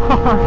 god!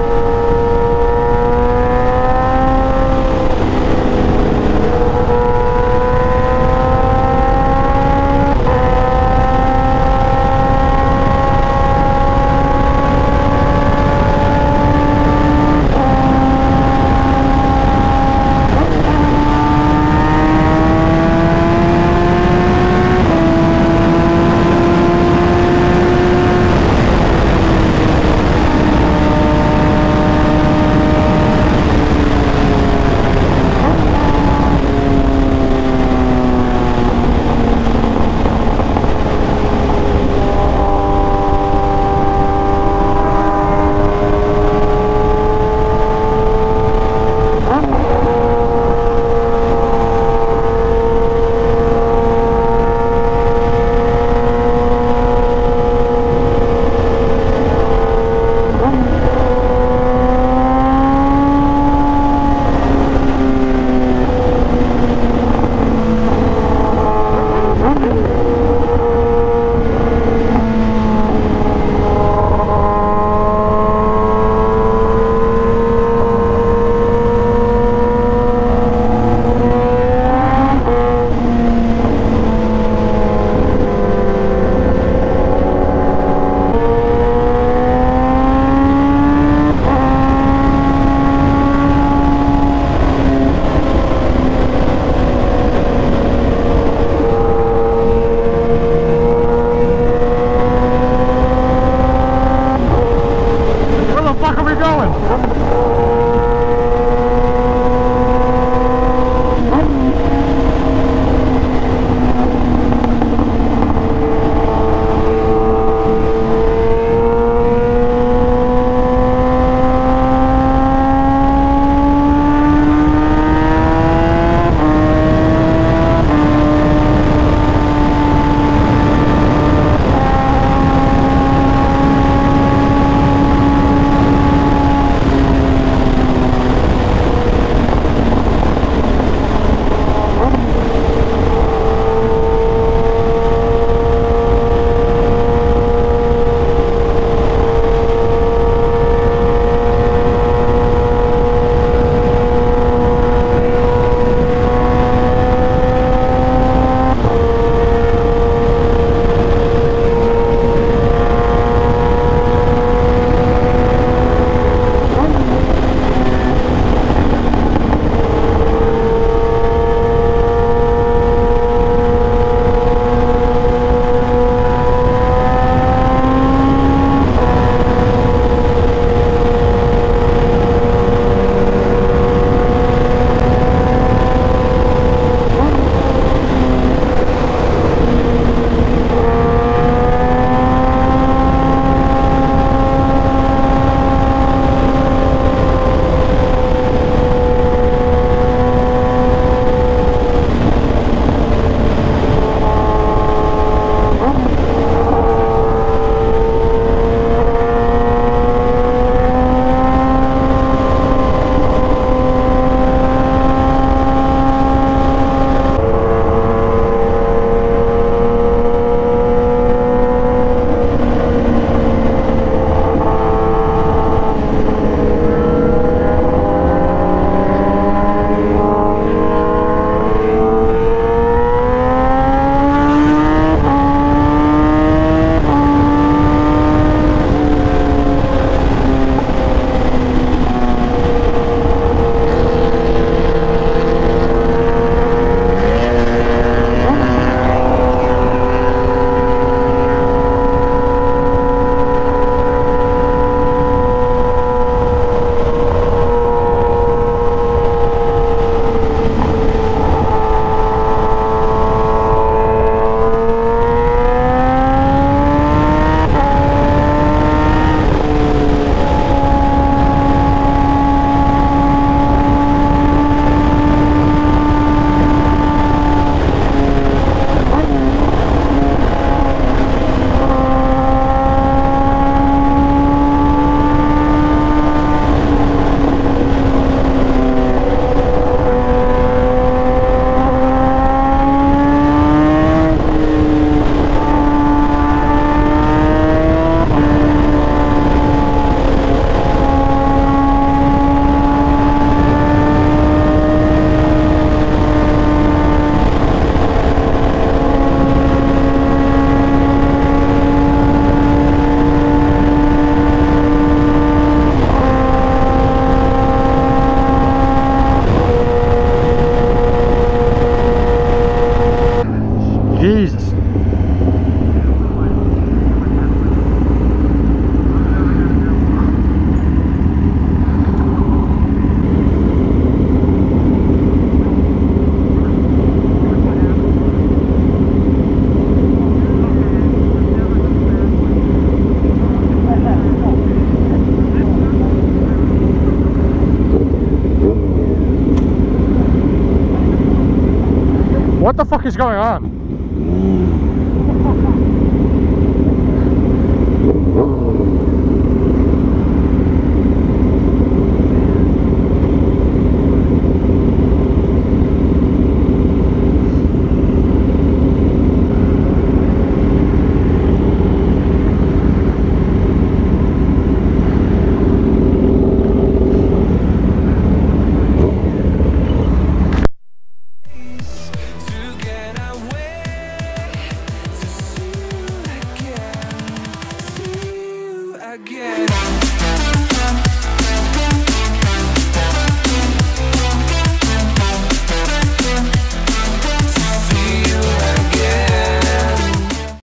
fuck is going on?